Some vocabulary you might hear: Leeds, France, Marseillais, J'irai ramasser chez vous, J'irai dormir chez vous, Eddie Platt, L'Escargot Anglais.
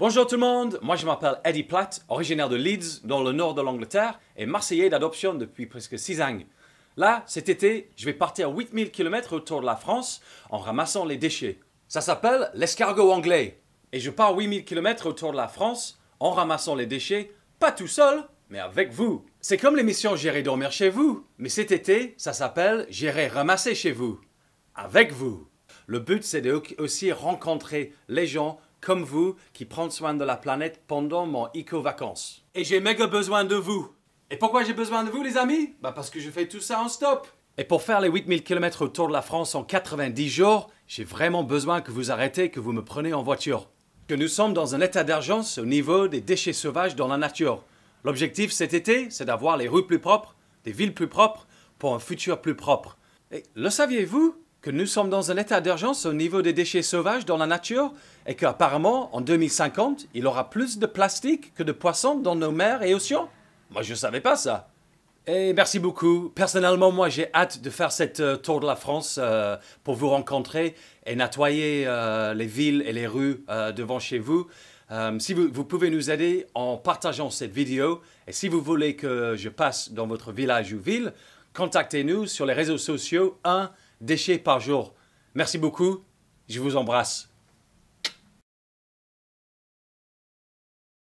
Bonjour tout le monde, moi je m'appelle Eddie Platt, originaire de Leeds, dans le nord de l'Angleterre, et Marseillais d'adoption depuis presque 6 ans. Là, cet été, je vais partir 8000 km autour de la France en ramassant les déchets. Ça s'appelle l'escargot anglais. Et je pars 8000 km autour de la France en ramassant les déchets, pas tout seul, mais avec vous. C'est comme l'émission J'irai dormir chez vous, mais cet été, ça s'appelle J'irai ramasser chez vous, avec vous. Le but, c'est de aussi rencontrer les gens comme vous, qui prend soin de la planète pendant mon éco-vacances. Et j'ai méga besoin de vous. Et pourquoi j'ai besoin de vous, les amis? Bah parce que je fais tout ça en stop. Et pour faire les 8000 km autour de la France en 90 jours, j'ai vraiment besoin que vous arrêtez, que vous me preniez en voiture. Que nous sommes dans un état d'urgence au niveau des déchets sauvages dans la nature. L'objectif cet été, c'est d'avoir les rues plus propres, des villes plus propres, pour un futur plus propre. Et le saviez-vous? Que nous sommes dans un état d'urgence au niveau des déchets sauvages dans la nature et qu'apparemment, en 2050, il y aura plus de plastique que de poissons dans nos mers et océans. Moi, je ne savais pas ça. Et merci beaucoup. Personnellement, moi, j'ai hâte de faire cette tour de la France pour vous rencontrer et nettoyer les villes et les rues devant chez vous. Si vous pouvez nous aider en partageant cette vidéo et si vous voulez que je passe dans votre village ou ville, contactez-nous sur les réseaux sociaux 1 déchets par jour. Merci beaucoup, je vous embrasse.